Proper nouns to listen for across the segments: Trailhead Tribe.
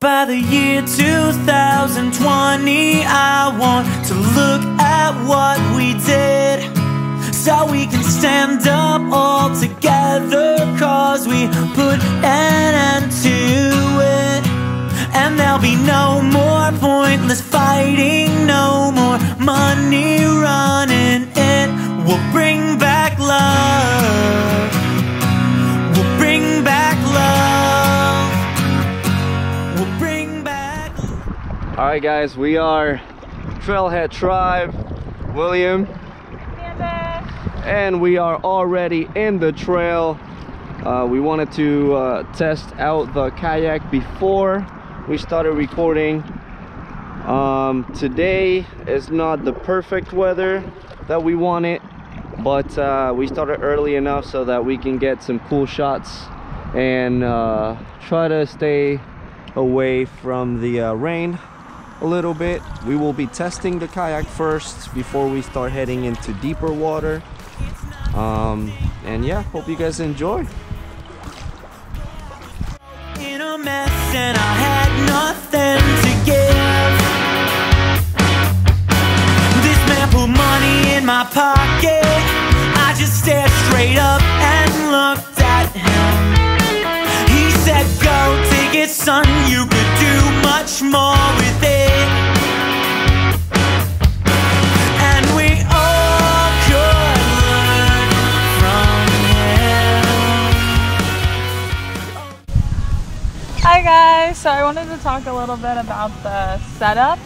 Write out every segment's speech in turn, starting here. By the year 2020, I want to look at what we did, so we can stand up all together, cause we put an end to it. And there'll be no more pointless fighting, no more money running it. We'll bring back love. We'll bring back love. We'll bring back. Alright guys, we are Trailhead Tribe, William, and we are already in the trail. We wanted to test out the kayak before we started recording. Today is not the perfect weather that we wanted, but we started early enough so that we can get some cool shots and try to stay away from the rain a little bit. We will be testing the kayak first before we start heading into deeper water. And yeah, hope you guys enjoy. In a mess and I had nothing to give. This man put money in my pocket. I just stared straight up and looked at him. He said, go take it, son, you could do much more with it. Hi guys, so I wanted to talk a little bit about the setup.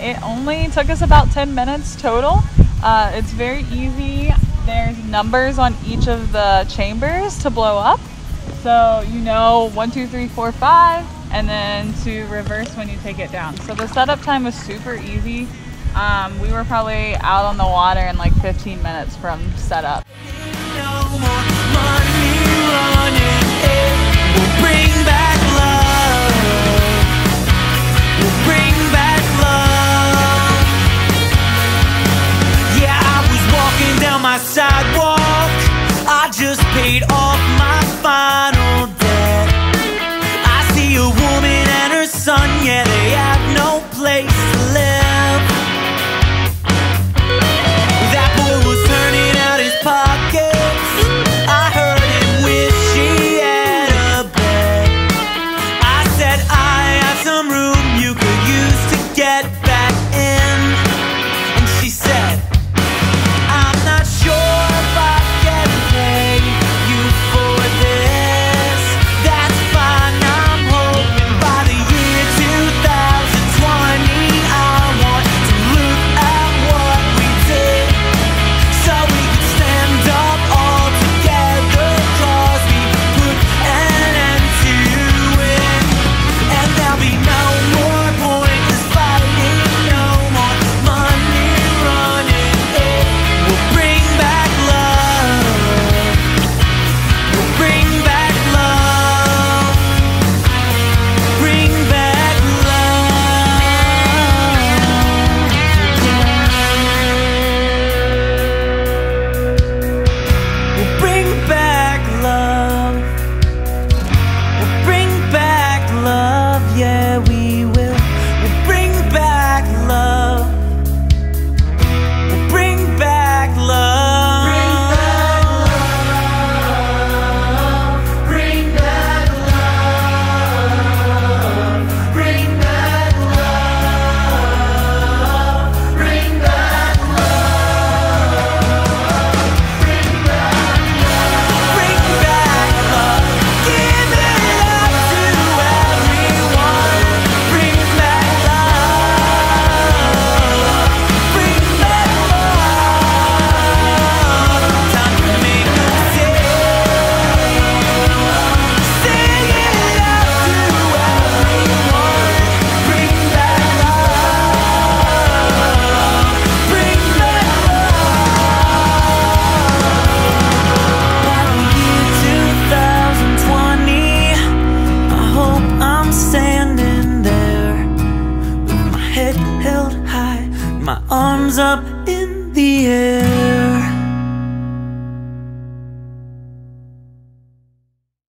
It only took us about 10 minutes total. It's very easy. There's numbers on each of the chambers to blow up. So you know 1, 2, 3, 4, 5, and then to reverse when you take it down. So the setup time was super easy. We were probably out on the water in like 15 minutes from setup. No more money running, it will bring